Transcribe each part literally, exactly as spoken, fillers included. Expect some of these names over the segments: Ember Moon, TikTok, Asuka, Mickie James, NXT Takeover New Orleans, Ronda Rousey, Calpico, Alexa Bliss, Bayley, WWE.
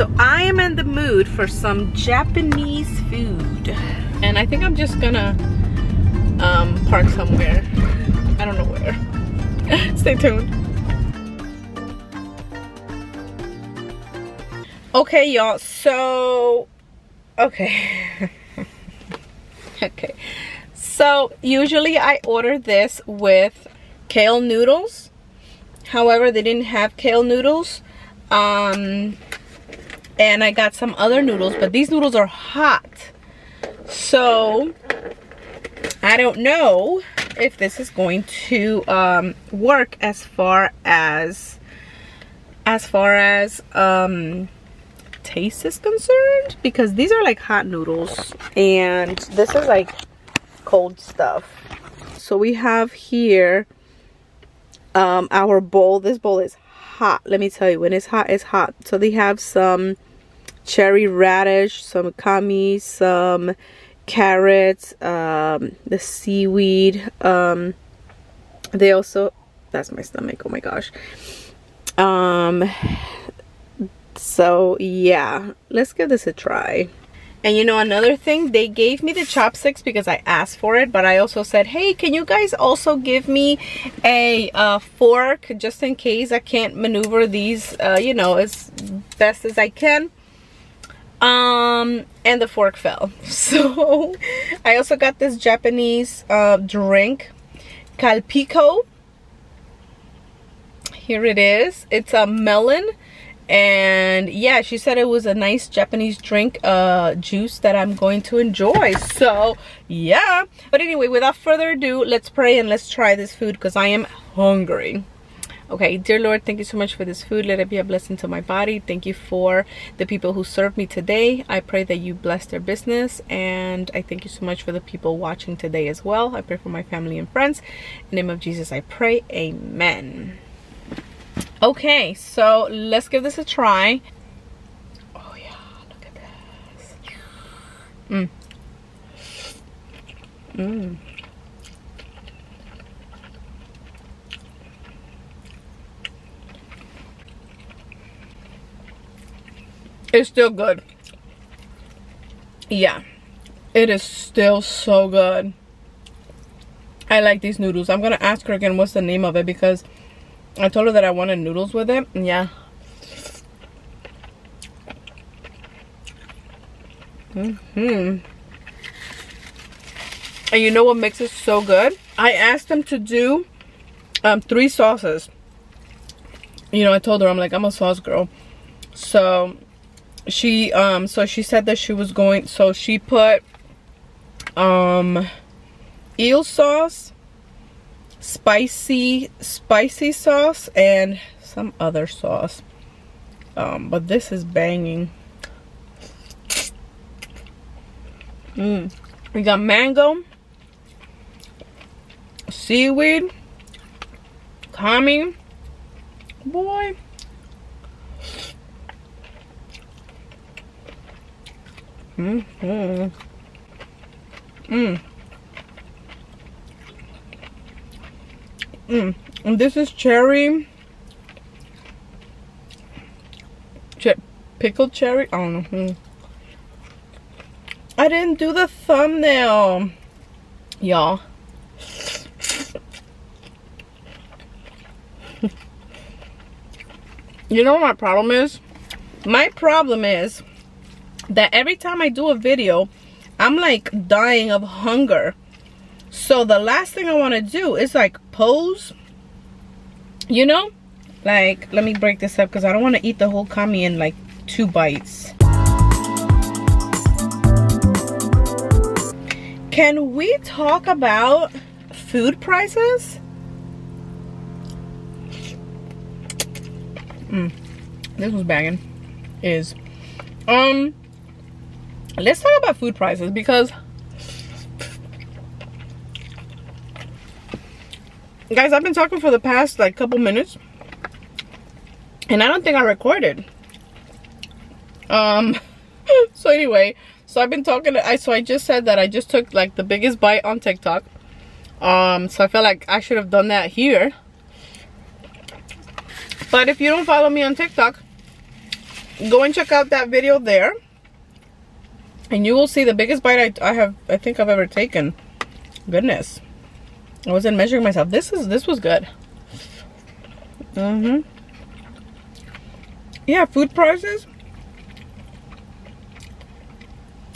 So I am in the mood for some Japanese food. And I think I'm just gonna um, park somewhere. I don't know where. Stay tuned. Okay, y'all, so, okay. Okay, so usually I order this with kale noodles. However, they didn't have kale noodles. Um, and I got some other noodles, but these noodles are hot. So I don't know if this is going to um, work as far as, as far as um, taste is concerned, because these are like hot noodles and this is like cold stuff. So we have here um, our bowl. This bowl is hot. Let me tell you, when it's hot, it's hot. So they have some cherry radish, some kami, some carrots, um, the seaweed. Um, they also, that's my stomach, oh my gosh. Um, so yeah, let's give this a try. And you know, another thing, they gave me the chopsticks because I asked for it, but I also said, hey, can you guys also give me a uh, fork just in case I can't maneuver these, uh, you know, as best as I can. Um, and the fork fell. So I also got this Japanese uh, drink, Calpico. Here it is. It's a melon. And yeah, she said it was a nice Japanese drink, uh, juice that I'm going to enjoy. So yeah, but anyway, without further ado, let's pray and let's try this food because I am hungry. Okay, dear Lord, thank you so much for this food. Let it be a blessing to my body. Thank you for the people who served me today. I pray that you bless their business. And I thank you so much for the people watching today as well. I pray for my family and friends. In the name of Jesus, I pray. Amen. Okay, so let's give this a try. Oh yeah, look at this. Mm. Mm. It's still good. Yeah, it is still so good. I like these noodles. I'm gonna ask her again what's the name of it, because I told her that I wanted noodles with it. Yeah. Mm-hmm. And you know what makes it so good? I asked them to do um, three sauces. You know, I told her, I'm like, I'm a sauce girl. So she, um, so she said that she was going, so she put um, eel sauce, spicy spicy sauce, and some other sauce, um but this is banging. Mm. We got mango, seaweed, kami, boy. Mm-hmm. Mm. Mm. And this is cherry, che pickled cherry. I don't know. I didn't do the thumbnail, y'all. You know what my problem is? My problem is that every time I do a video, I'm like dying of hunger. So the last thing I want to do is like pose, you know, like, let me break this up because I don't want to eat the whole kami in like two bites. Can we talk about food prices? Mm, this was banging. Is um, let's talk about food prices, because guys, I've been talking for the past like couple minutes and I don't think I recorded. Um so anyway, so I've been talking to, I so I just said that I just took like the biggest bite on TikTok. Um so I feel like I should have done that here. But if you don't follow me on TikTok, go and check out that video there, and you will see the biggest bite I, I have I think I've ever taken. Goodness, I wasn't measuring myself. This is this was good. Mm-hmm. Yeah, food prices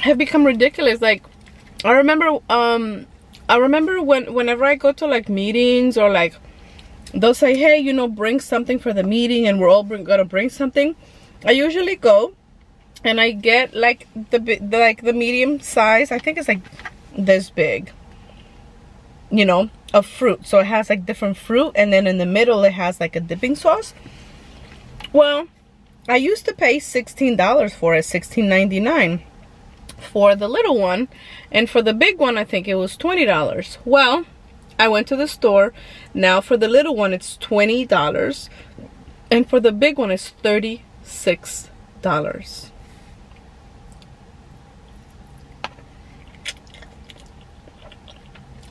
have become ridiculous. Like, I remember um I remember when whenever I go to like meetings, or like they'll say, hey, you know, bring something for the meeting, and we're all bring, gonna bring something. I usually go and I get like the, the like the medium size, I think it's like this big, you know, of fruit. So it has like different fruit, and then in the middle it has like a dipping sauce. Well, I used to pay sixteen dollars for it, sixteen ninety-nine for the little one, and for the big one I think it was twenty dollars. Well, I went to the store. Now for the little one it's twenty dollars, and for the big one it's thirty-six dollars.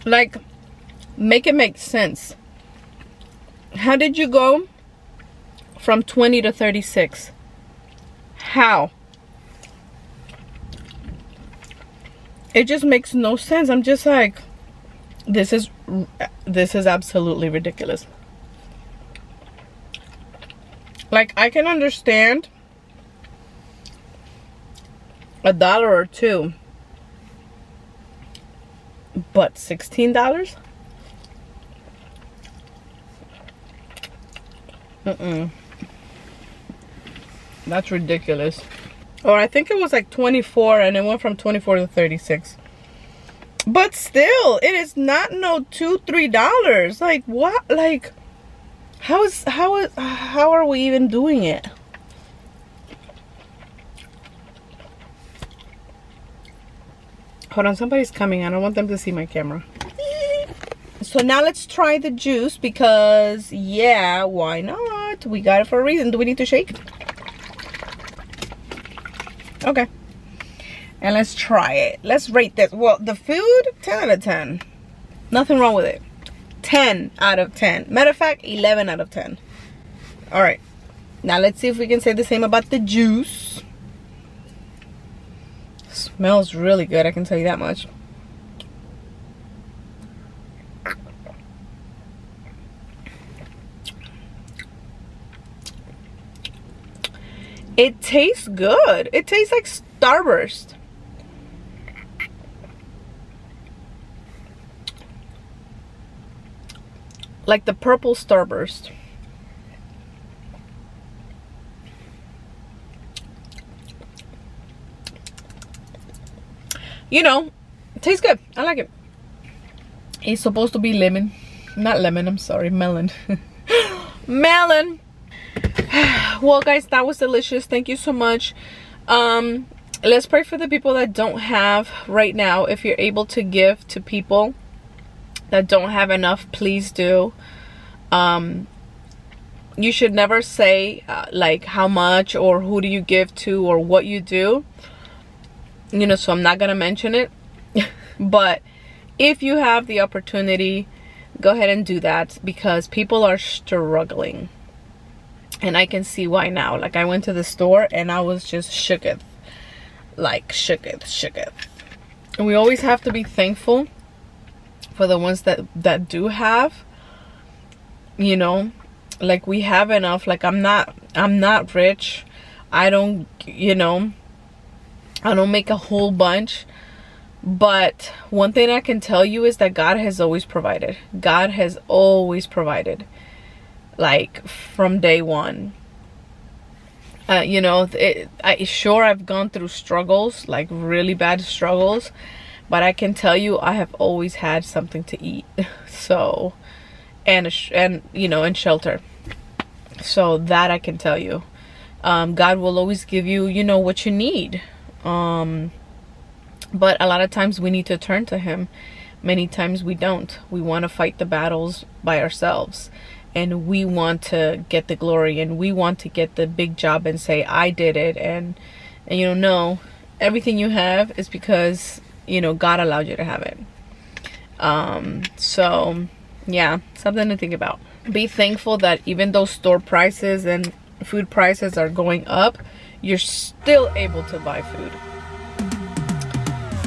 Like, make it make sense. How did you go from twenty to thirty-six? How? It just makes no sense. I'm just like, this is this is absolutely ridiculous. Like, I can understand a dollar or two, but sixteen dollars? Mm-mm. That's ridiculous. Or I think it was like twenty-four, and it went from twenty-four to thirty-six. But still, it is not no two, three dollars. Like, what? Like, how is how is how are we even doing it? Hold on, somebody's coming. I don't want them to see my camera. So now let's try the juice, because yeah, why not? We got it for a reason. Do we need to shake? Okay, and let's try it. Let's rate this. Well, the food, ten out of ten. Nothing wrong with it. ten out of ten. Matter of fact, eleven out of ten. All right, now let's see if we can say the same about the juice. It smells really good, I can tell you that much. It tastes good. It tastes like Starburst. Like the purple Starburst. You know, it tastes good. I like it. It's supposed to be lemon. Not lemon, I'm sorry. Melon. Melon. Well, guys, that was delicious. Thank you so much. Um let's pray for the people that don't have right now. If you're able to give to people that don't have enough, please do. Um you should never say uh, like how much, or who do you give to, or what you do, you know, so I'm not gonna mention it. But if you have the opportunity, go ahead and do that, because people are struggling. And I can see why now. Like, I went to the store and I was just shooketh. Like, shooketh, shooketh. And we always have to be thankful for the ones that, that do have. You know, like, we have enough. Like, I'm not, I'm not rich. I don't, you know, I don't make a whole bunch. But one thing I can tell you is that God has always provided. God has always provided. Like, from day one, uh, you know, it, I sure I've gone through struggles, like really bad struggles, but I can tell you I have always had something to eat, so, and and you know, and shelter. So that I can tell you, um, God will always give you, you know, what you need. Um, but a lot of times we need to turn to Him. Many times we don't. We want to fight the battles by ourselves. And we want to get the glory, and we want to get the big job and say, I did it. And, and you know, no, everything you have is because, you know, God allowed you to have it. Um, so, yeah, something to think about. Be thankful that even though store prices and food prices are going up, you're still able to buy food.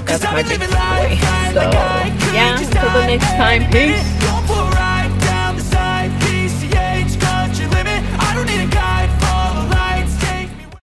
That's my big takeaway. So yeah, until the next time, peace.